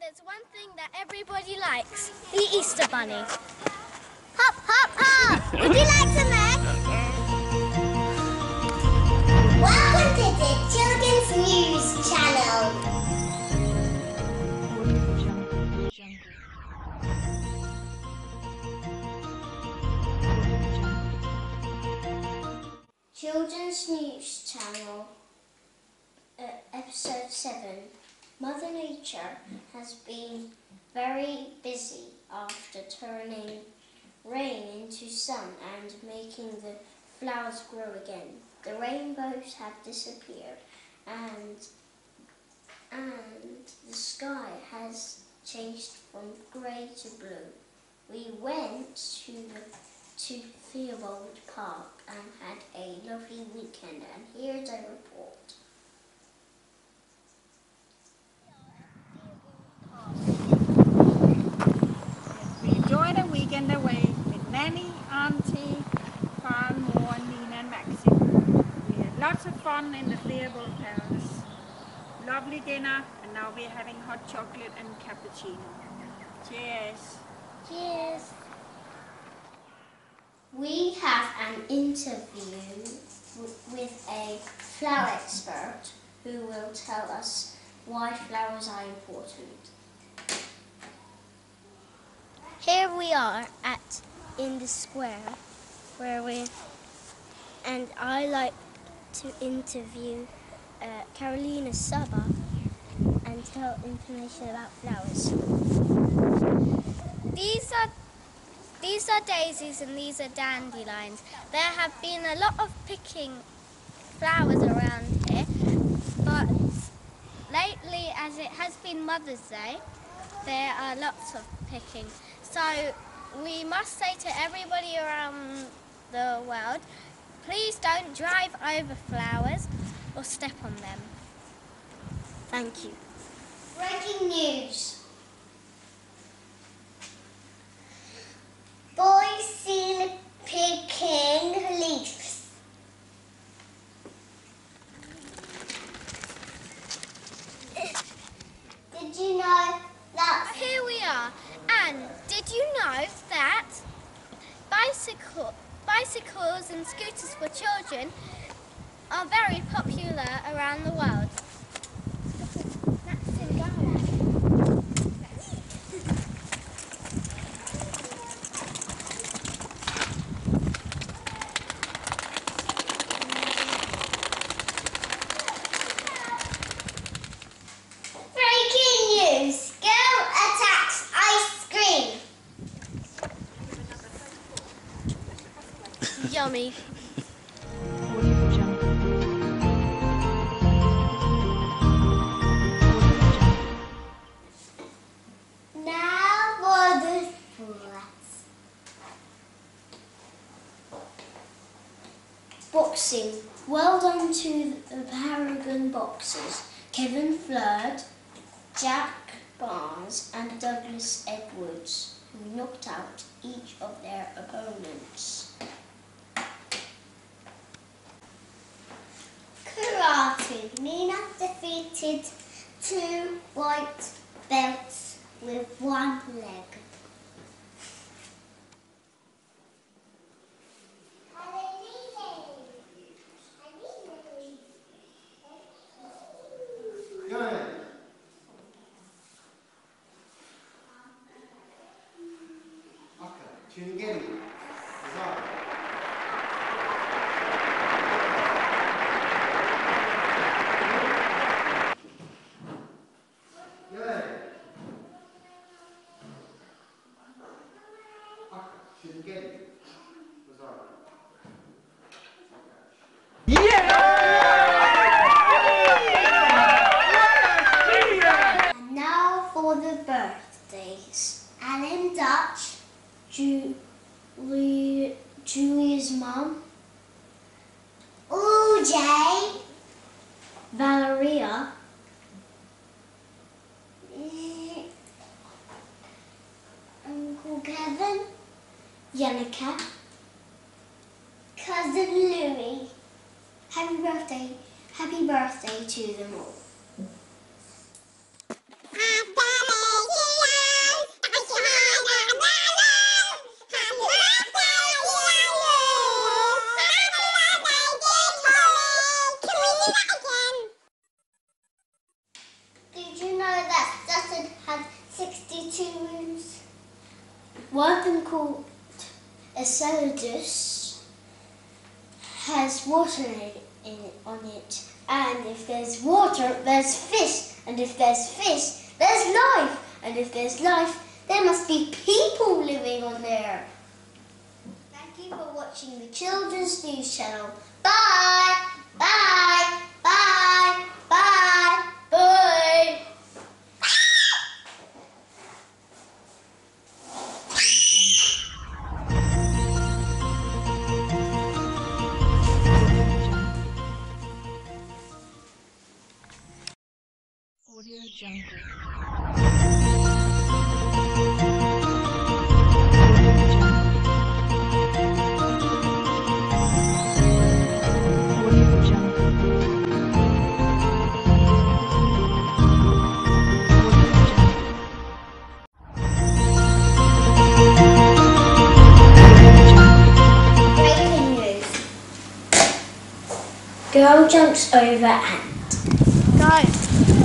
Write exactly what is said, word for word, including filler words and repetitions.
There's one thing that everybody likes, the Easter Bunny. Hop, hop, hop! Would you like some eggs? Welcome to the Children's News Channel. Children's News Channel, uh, Episode seven. Mother Nature has been very busy after turning rain into sun and making the flowers grow again. The rainbows have disappeared and, and the sky has changed from grey to blue. We went to, to Theobalds Park and had a lovely weekend, and here's a report. A weekend away with Nanny, Auntie, Carl, Moore, Nina and Maxim. We had lots of fun in the Flairwood Palace. Lovely dinner, and now we're having hot chocolate and cappuccino. Cheers! Cheers! We have an interview with a flower expert who will tell us why flowers are important. Here we are at in the square where we and I like to interview uh, Carolina Saba and tell information about flowers. These are these are daisies and these are dandelions. There have been a lot of picking flowers around here, but lately, as it has been Mother's Day, there are lots of picking. So we must say to everybody around the world, please don't drive over flowers or step on them. Thank you. Breaking news. Boys seen picking leaves. Did you know that? Here we are. And did you know that bicycle, bicycles and scooters for children are very popular around the world? Yummy. Now for the sports. Boxing. Well done to the Paragon Boxers. Kevin Flood, Jack Barnes and Douglas Edwards, who knocked out each of their opponents. Nina defeated two white belts with one leg. Happy birthday to them all. One of them, called Enceladus, has water in it, on it, and if there's water, there's fish, and if there's fish, there's life, and if there's life, there must be people living on there. Thank you for watching the Children's News Channel. Bye! Bye! Bye! Bye! Bye! Audio Jungle. Girl jumps over ant. Go.